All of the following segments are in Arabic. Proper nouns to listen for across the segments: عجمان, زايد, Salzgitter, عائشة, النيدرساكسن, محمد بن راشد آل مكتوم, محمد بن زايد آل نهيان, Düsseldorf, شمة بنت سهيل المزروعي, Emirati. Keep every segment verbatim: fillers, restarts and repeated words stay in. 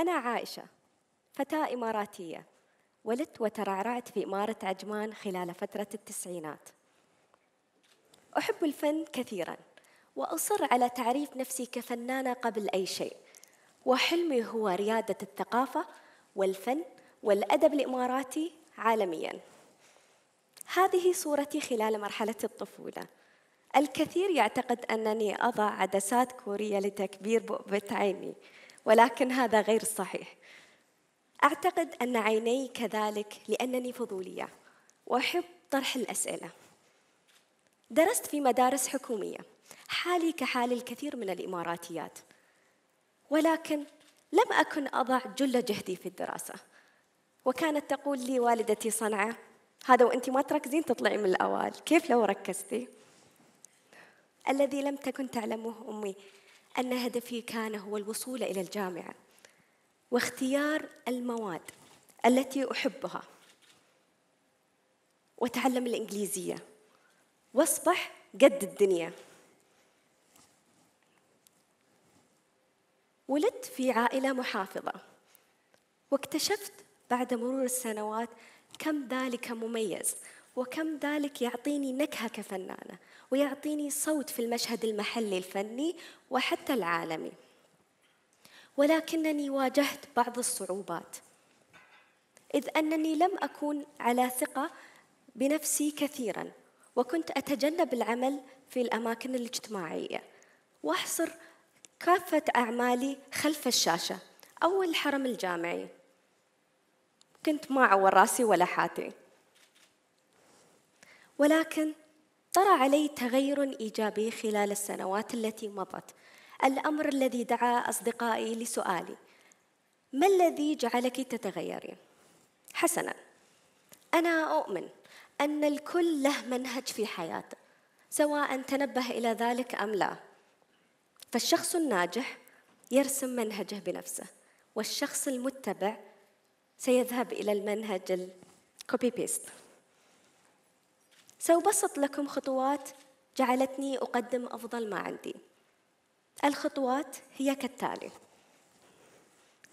أنا عائشة فتاة إماراتية، ولدت وترعرعت في إمارة عجمان خلال فترة التسعينات. أحب الفن كثيراً، وأصر على تعريف نفسي كفنانة قبل أي شيء، وحلمي هو ريادة الثقافة والفن والأدب الإماراتي عالمياً. هذه صورتي خلال مرحلة الطفولة. الكثير يعتقد أنني أضع عدسات كورية لتكبير بؤبة عيني، ولكن هذا غير صحيح. أعتقد أن عيني كذلك لأنني فضولية وأحب طرح الأسئلة. درست في مدارس حكومية، حالي كحال الكثير من الإماراتيات، ولكن لم أكن أضع جل جهدي في الدراسة. وكانت تقول لي والدتي صنعة، هذا وأنت ما تركزين تطلعي من الأوائل، كيف لو ركزتي؟ الذي لم تكن تعلمه أمي أن هدفي كان هو الوصول إلى الجامعة واختيار المواد التي أحبها وأتعلم الإنجليزية وأصبح قد الدنيا. ولدت في عائلة محافظة، واكتشفت بعد مرور السنوات كم ذلك مميز، وكم ذلك يعطيني نكهة كفنانة، ويعطيني صوت في المشهد المحلي الفني وحتى العالمي. ولكنني واجهت بعض الصعوبات، إذ أنني لم أكون على ثقة بنفسي كثيراً، وكنت أتجنب العمل في الأماكن الاجتماعية، وأحصر كافة أعمالي خلف الشاشة أو الحرم الجامعي. كنت ما أعور راسي ولا حاتي. ولكن طرأ علي تغير إيجابي خلال السنوات التي مضت، الأمر الذي دعا أصدقائي لسؤالي: ما الذي جعلك تتغيرين؟ حسناً، أنا أؤمن أن الكل له منهج في حياته، سواء تنبه إلى ذلك أم لا. فالشخص الناجح يرسم منهجه بنفسه، والشخص المتبع سيذهب إلى المنهج الكوبي بيست. سأبسط لكم خطوات جعلتني أقدم أفضل ما عندي. الخطوات هي كالتالي: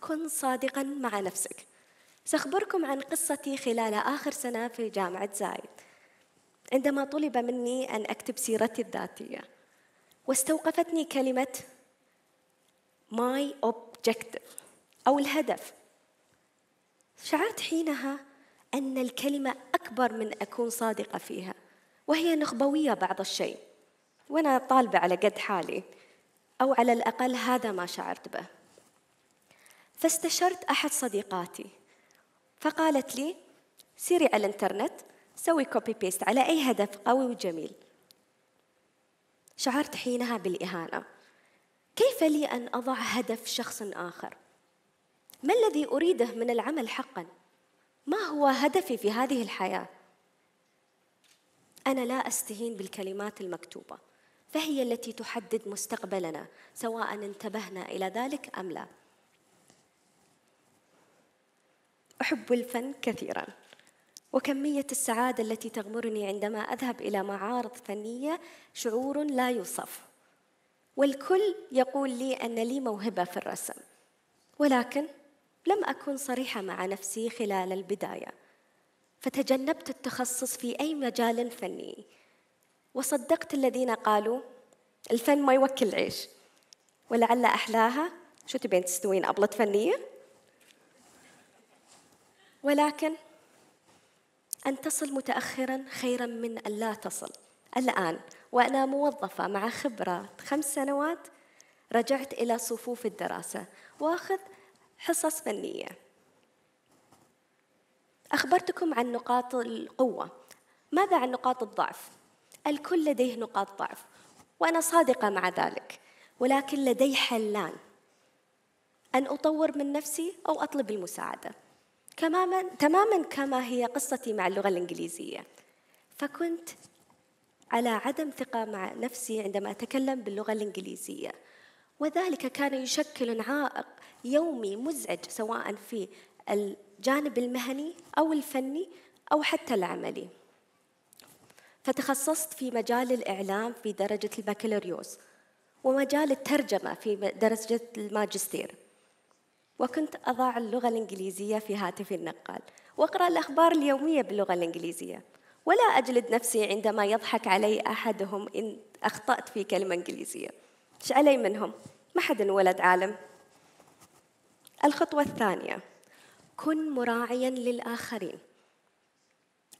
كن صادقاً مع نفسك. سأخبركم عن قصتي خلال آخر سنة في جامعة زايد، عندما طلب مني أن أكتب سيرتي الذاتية، واستوقفتني كلمة my objective أو الهدف. شعرت حينها أن الكلمة أكبر من أكون صادقة فيها، وهي نخبوية بعض الشيء، وأنا طالبة على قد حالي، أو على الأقل هذا ما شعرت به. فاستشرت أحد صديقاتي، فقالت لي: سيري على الإنترنت، سوي كوبي بيست على أي هدف قوي وجميل. شعرت حينها بالإهانة. كيف لي أن أضع هدف شخص آخر؟ ما الذي أريده من العمل حقاً؟ ما هو هدفي في هذه الحياة؟ أنا لا أستهين بالكلمات المكتوبة، فهي التي تحدد مستقبلنا، سواء انتبهنا إلى ذلك أم لا. أحب الفن كثيراً، وكمية السعادة التي تغمرني عندما أذهب إلى معارض فنية شعور لا يوصف. والكل يقول لي أن لي موهبة في الرسم، ولكن لم أكن صريحة مع نفسي خلال البداية، فتجنبت التخصص في أي مجال فني، وصدقت الذين قالوا الفن ما يوكل عيش، ولعل أحلاها شو تبين تستوين أبلة فنية؟ ولكن أن تصل متأخراً خيراً من أن لا تصل. الآن وأنا موظفة مع خبرة خمس سنوات، رجعت إلى صفوف الدراسة وأخذ حصص فنية. أخبرتكم عن نقاط القوة، ماذا عن نقاط الضعف؟ الكل لديه نقاط ضعف، وأنا صادقة مع ذلك، ولكن لدي حلان: أن أطور من نفسي أو أطلب المساعدة. تماماً تماماً كما هي قصتي مع اللغة الإنجليزية، فكنت على عدم ثقة مع نفسي عندما أتكلم باللغة الإنجليزية، وذلك كان يشكل عائق يومي مزعج، سواء في الجانب المهني أو الفني أو حتى العملي. فتخصصت في مجال الإعلام في درجة البكالوريوس، ومجال الترجمة في درجة الماجستير. وكنت أضع اللغة الإنجليزية في هاتفي النقال وأقرأ الأخبار اليومية باللغة الإنجليزية، ولا أجلد نفسي عندما يضحك علي أحدهم إن أخطأت في كلمة إنجليزية. إيش علي منهم؟ ما حد انولد عالم. الخطوة الثانية، كن مراعياً للآخرين.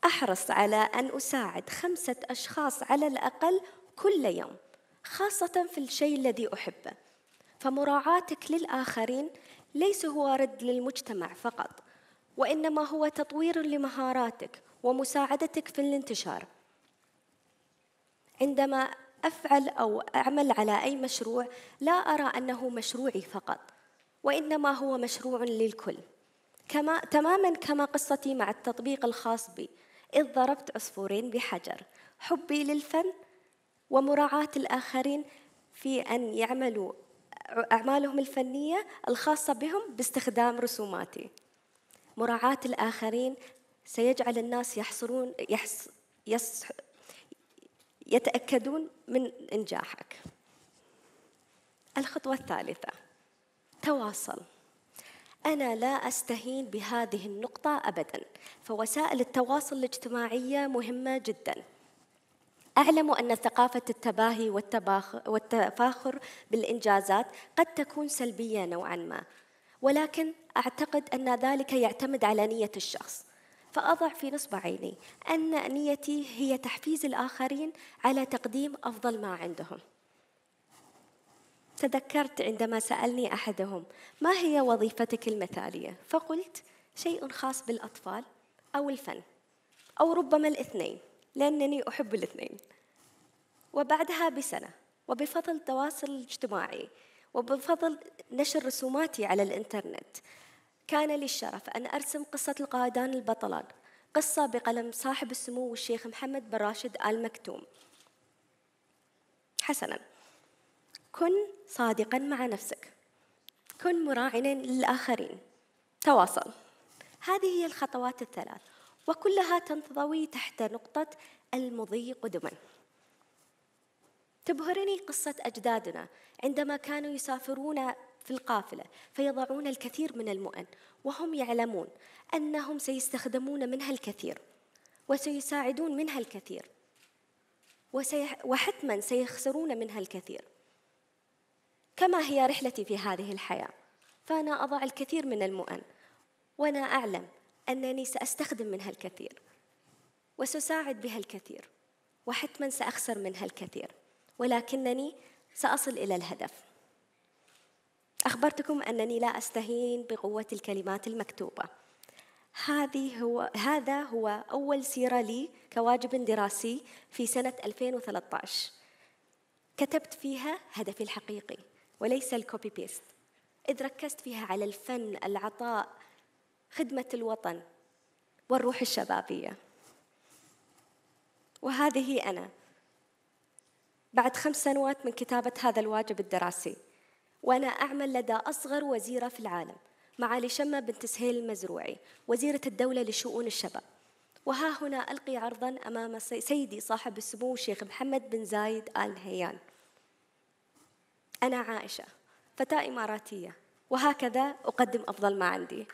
أحرص على أن أساعد خمسة أشخاص على الأقل كل يوم، خاصة في الشيء الذي أحبه. فمراعاتك للآخرين ليس هو رد للمجتمع فقط، وإنما هو تطوير لمهاراتك ومساعدتك في الانتشار. عندما أفعل أو أعمل على أي مشروع لا أرى أنه مشروعي فقط، وإنما هو مشروع للكل. كما تماماً كما قصتي مع التطبيق الخاص بي، إذ ضربت عصفورين بحجر، حبي للفن ومراعاة الآخرين في أن يعملوا أعمالهم الفنية الخاصة بهم باستخدام رسوماتي. مراعاة الآخرين سيجعل الناس يحصرون يحص يص يتأكدون من إنجاحك. الخطوة الثالثة، تواصل. أنا لا أستهين بهذه النقطة أبداً، فوسائل التواصل الاجتماعية مهمة جداً. أعلم أن ثقافة التباهي والتفاخر بالإنجازات قد تكون سلبية نوعاً ما، ولكن أعتقد أن ذلك يعتمد على نية الشخص. فأضع في نصب عيني أن نيتي هي تحفيز الآخرين على تقديم أفضل ما عندهم. تذكرت عندما سألني أحدهم ما هي وظيفتك المثالية، فقلت شيء خاص بالأطفال أو الفن أو ربما الاثنين، لأنني أحب الاثنين. وبعدها بسنة، وبفضل التواصل الاجتماعي وبفضل نشر رسوماتي على الإنترنت، كان لي الشرف أن أرسم قصة القائدان البطلان، قصة بقلم صاحب السمو الشيخ محمد بن راشد آل مكتوم. حسناً، كن صادقاً مع نفسك، كن مراعياً للآخرين، تواصل. هذه هي الخطوات الثلاث، وكلها تنضوي تحت نقطة المضي قدماً. تبهرني قصة أجدادنا عندما كانوا يسافرون في القافلة فيضعون الكثير من المؤن، وهم يعلمون أنهم سيستخدمون منها الكثير وسيساعدون منها الكثير وحتماً سيخسرون منها الكثير. كما هي رحلتي في هذه الحياة، فأنا أضع الكثير من المؤن وأنا أعلم أنني سأستخدم منها الكثير وسأساعد بها الكثير، وحتماً سأخسر منها الكثير، ولكنني سأصل إلى الهدف. أخبرتكم أنني لا أستهين بقوة الكلمات المكتوبة. هذه هو هذا هو أول سيرة لي كواجب دراسي في سنة ألفين وثلاثة عشر، كتبت فيها هدفي الحقيقي وليس الكوبي بيست، إذ ركزت فيها على الفن، العطاء، خدمة الوطن والروح الشبابية. وهذه أنا بعد خمس سنوات من كتابة هذا الواجب الدراسي، وأنا أعمل لدى أصغر وزيرة في العالم، معالي شمة بنت سهيل المزروعي، وزيرة الدولة لشؤون الشباب. وها هنا ألقي عرضاً أمام سيدي صاحب السمو الشيخ محمد بن زايد آل نهيان. أنا عائشة، فتاة إماراتية، وهكذا أقدم أفضل ما عندي.